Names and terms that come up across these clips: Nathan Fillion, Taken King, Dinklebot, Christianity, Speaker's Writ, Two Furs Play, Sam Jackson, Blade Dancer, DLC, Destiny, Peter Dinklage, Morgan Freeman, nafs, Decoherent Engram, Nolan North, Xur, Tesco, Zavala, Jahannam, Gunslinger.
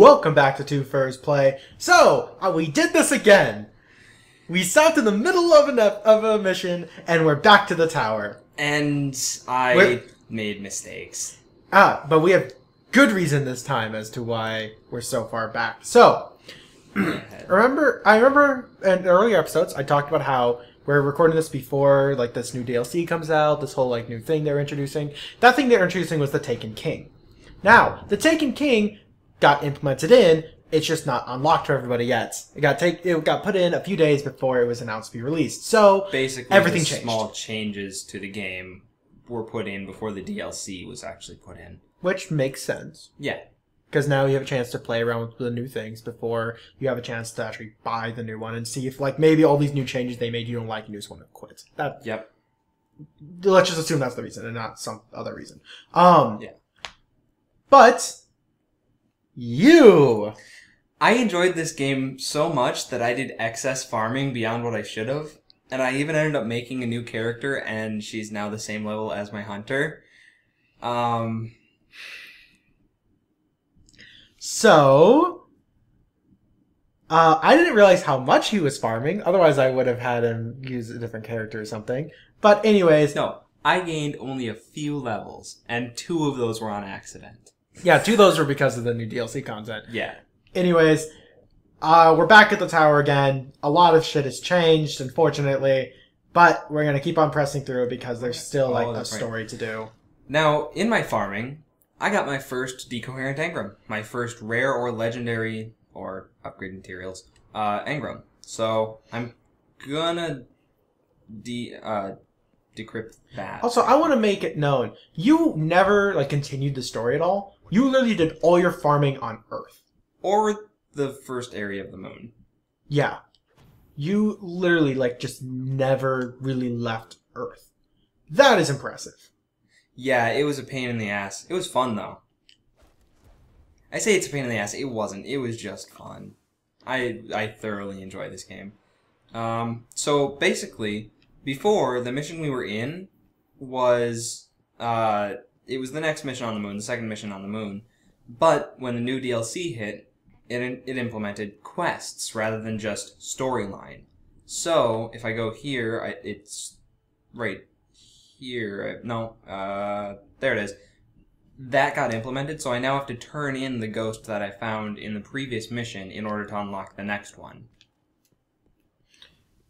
Welcome back to Two Furs Play. So, we did this again. We stopped in the middle of a mission, and we're back to the tower. And I made mistakes. But we have good reason this time as to why we're so far back. So, I remember in earlier episodes, I talked about how we're recording this before, like, this new DLC comes out, this whole, like, new thing they're introducing. That thing they're introducing was the Taken King. Now, the Taken King got implemented in, it's just not unlocked for everybody yet. It got put in a few days before it was announced to be released. So, basically, everything changed. Small changes to the game were put in before the DLC was actually put in. Which makes sense. Yeah. Because now you have a chance to play around with the new things before you have a chance to actually buy the new one and see if, like, maybe all these new changes they made you don't like and you just want to quit. That, yep. Let's just assume that's the reason and not some other reason. Yeah. But I enjoyed this game so much that I did excess farming beyond what I should have, and I even ended up making a new character, and she's now the same level as my hunter. I didn't realize how much he was farming, otherwise I would have had him use a different character or something. But anyways... No, I gained only a few levels, and 2 of those were on accident. Yeah, 2 of those were because of the new DLC content. Yeah. Anyways, we're back at the tower again. A lot of shit has changed, unfortunately, but we're going to keep on pressing through because there's still, like, a story to do. Now, in my farming, I got my first Decoherent Engram. My first rare or legendary or upgrade materials Engram. So, I'm gonna decrypt that. Also, I want to make it known. You never, like, continued the story at all. You literally did all your farming on Earth. Or the first area of the moon. Yeah. You literally, like, just never really left Earth. That is impressive. Yeah, it was a pain in the ass. It was fun, though. I say it's a pain in the ass. It wasn't. It was just fun. I thoroughly enjoy this game. So, basically, before, the mission we were in was... it was the next mission on the moon, the second mission on the moon. But when the new DLC hit, it implemented quests rather than just storyline. So, if I go here, it's right here. There it is. That got implemented, so I now have to turn in the ghost that I found in the previous mission in order to unlock the next one.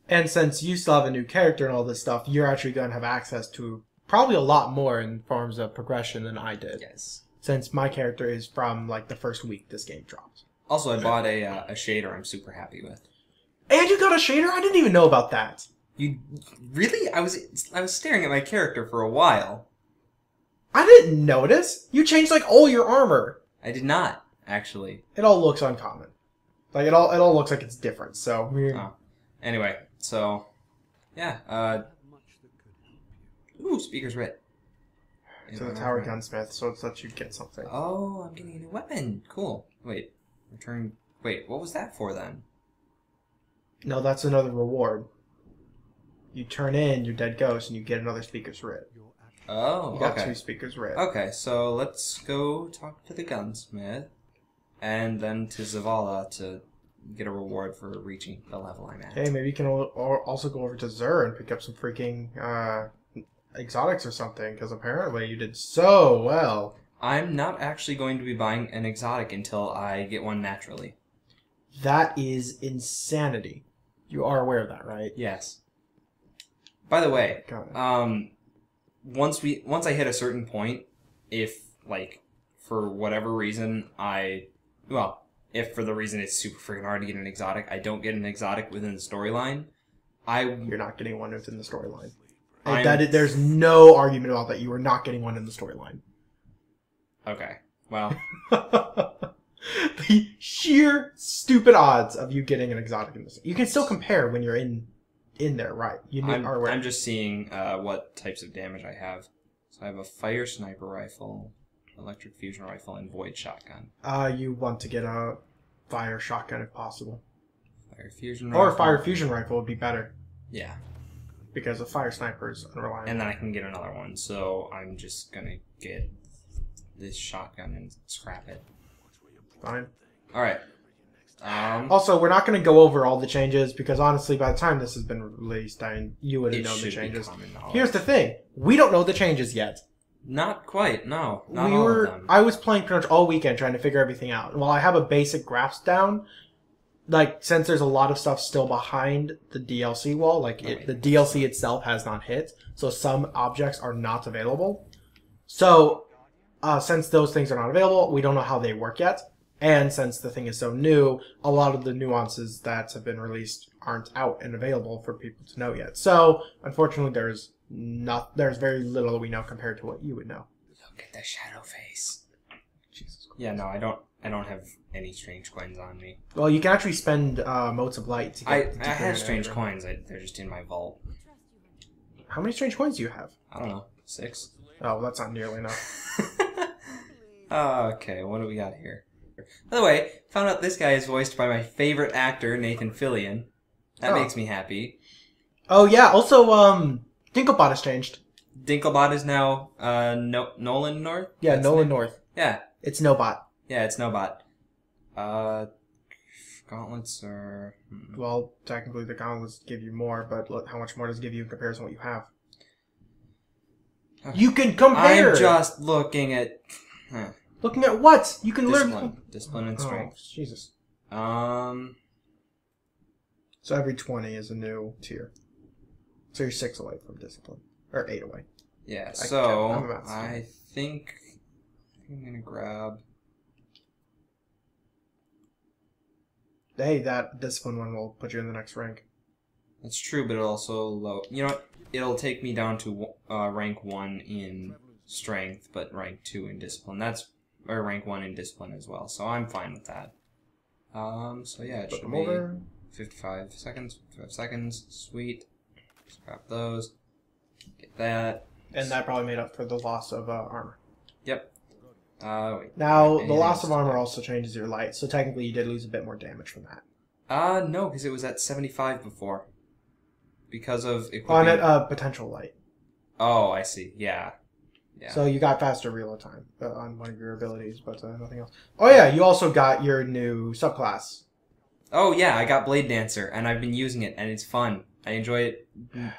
And since you still have a new character and all this stuff, you're actually going to have access to... probably a lot more in forms of progression than I did. Yes. Since my character is from, like, the first week this game dropped. Also, I bought a shader I'm super happy with. And you got a shader? I didn't even know about that. You... Really? I was staring at my character for a while. I didn't notice. You changed, like, all your armor. I did not, actually. It all looks uncommon. Like, it all looks like it's different, so... Oh. Anyway, so... Yeah, Ooh, Speaker's Writ. So the Tower Gunsmith, so it lets you get something. Oh, I'm getting a new weapon. Cool. Wait. Return... Wait, what was that for, then? No, that's another reward. You turn in your dead ghost, and you get another Speaker's Writ. Oh, you got okay. 2 Speaker's Writ. Okay, so let's go talk to the Gunsmith, and then to Zavala to get a reward for reaching the level I'm at. Hey, maybe you can also go over to Xur and pick up some freaking... exotics or something, because apparently you did so well. I'm not actually going to be buying an exotic until I get one naturally. That is insanity. You are aware of that, right? Yes. By the way, once I hit a certain point, if, like, for whatever reason if for the reason it's super freaking hard to get an exotic, I don't get an exotic within the storyline, you're not getting one within the storyline. There's no argument about that. You are not getting one in the storyline. Okay. Well. The sheer stupid odds of you getting an exotic in this. You can still compare when you're in there, right? I'm just seeing what types of damage I have. So I have a fire sniper rifle, electric fusion rifle, and void shotgun. You want to get a fire shotgun if possible. Fire fusion rifle. Or a fire fusion rifle would be better. Yeah. Because a fire sniper is unreliable. And then I can get another one, so I'm just gonna get this shotgun and scrap it. Fine. All right. Also, we're not going to go over all the changes because honestly, by the time this has been released, you would have known the changes. Here's the thing: we don't know the changes yet. Not quite. No, not all of them. I was playing pretty much all weekend trying to figure everything out. And while I have a basic grasp down, like since there's a lot of stuff still behind the DLC wall, like the DLC itself has not hit, so some objects are not available. So, since those things are not available, we don't know how they work yet. And since the thing is so new, a lot of the nuances that have been released aren't out and available for people to know yet. So, unfortunately, there's very little we know compared to what you would know. Look at the shadow face. Jesus Christ. Yeah, no, I don't have any strange coins on me. Well, you can actually spend motes of light to get. I have strange coins. They're just in my vault. How many strange coins do you have? I don't know. 6. Oh, well, that's not nearly enough. Okay, what do we got here? By the way, found out this guy is voiced by my favorite actor, Nathan Fillion. That makes me happy. Oh yeah. Also, Dinklebot has changed. Dinklebot is now Nolan North. Yeah, that's Nolan North. Yeah, it's Nobot. Yeah, it's Nobot. Gauntlets are well, technically the gauntlets give you more, but look, how much more does it give you in comparison to what you have? You can compare. I'm just looking at. Looking at what? You can learn... Discipline and strength. Oh, Jesus. So every 20 is a new tier. So you're 6 away from discipline. Or 8 away. Yeah, so I think I'm going to grab... Hey, that discipline one will put you in the next rank. That's true, but it'll also... You know what? It'll take me down to rank 1 in strength, but rank 2 in discipline. That's... Or rank 1 in discipline as well, so I'm fine with that. So yeah, it should be 55 seconds, 5 seconds, sweet. Just grab those, get that. And that probably made up for the loss of armor. Yep. Wait, now, the loss of armor also changes your light, so technically you did lose a bit more damage from that. No, because it was at 75 before. Because of... On a potential light. Oh, I see, yeah. Yeah. So you got faster reload time on one of your abilities, but nothing else. Oh yeah, you also got your new subclass. Oh yeah, I got Blade Dancer, and I've been using it, and it's fun. I enjoy it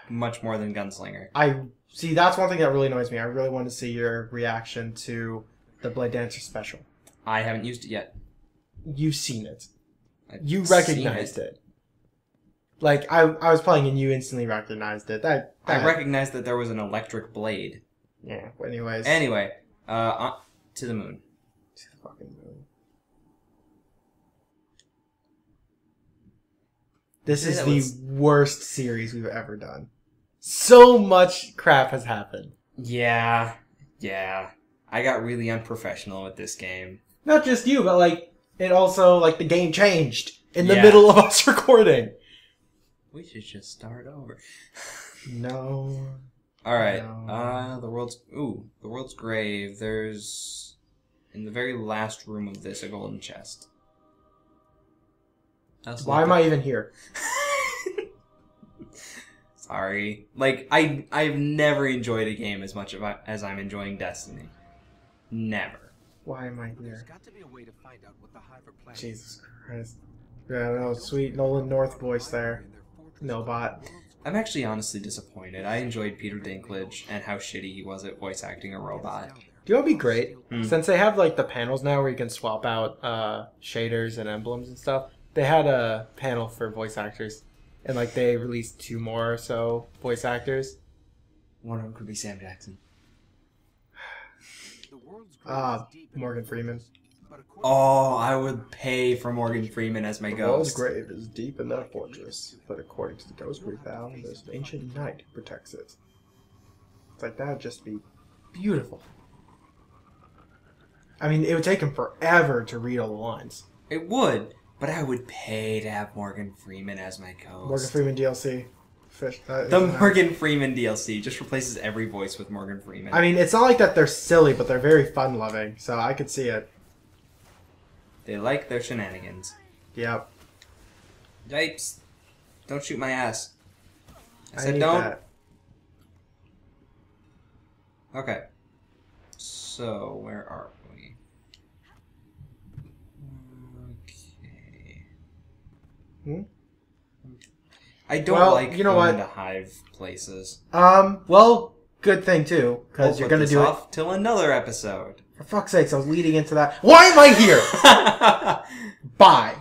much more than Gunslinger. I see. That's one thing that really annoys me. I really want to see your reaction to the Blade Dancer special. I haven't used it yet. You've seen it. You recognized it. Like I was playing, and you instantly recognized it. I recognized that there was an electric blade. Yeah, anyways. Anyway, to the moon. To the fucking moon. This is the worst series we've ever done. So much crap has happened. Yeah, yeah. I got really unprofessional with this game. Not just you, but like, it also, like, the game changed in the middle of us recording. We should just start over. No... All right, no. The world's grave. There's, in the very last room of this, a golden chest. Why am I even here? Sorry, like I've never enjoyed a game as much as I'm enjoying Destiny. Never. Why am I here? There's got to be a way to find out what the Hiver plan is. Jesus Christ! Yeah, no, sweet Nolan North voice there. Nobot. I'm actually honestly disappointed. I enjoyed Peter Dinklage and how shitty he was at voice acting a robot. You know what would be great? Since they have like the panels now where you can swap out shaders and emblems and stuff, they had a panel for voice actors. And like they released 2 more or so voice actors. One of them could be Sam Jackson. Morgan Freeman. Oh, I would pay for Morgan Freeman as my ghost. The world's grave is deep in that fortress, but according to the ghost we found, this ancient knight protects it. It's like, that would just be beautiful. I mean, it would take him forever to read all the lines. It would, but I would pay to have Morgan Freeman as my ghost. Morgan Freeman DLC. The Morgan Freeman DLC just replaces every voice with Morgan Freeman. I mean, it's not like that they're silly, but they're very fun-loving, so I could see it. They like their shenanigans. Yep. Yipes. Don't shoot my ass. I said don't. That. Okay. So, where are we? Hmm? I don't like going to hive places. Well, good thing too, because you're going to do off till another episode. For fuck's sakes, I was leading into that. Why am I here? Bye.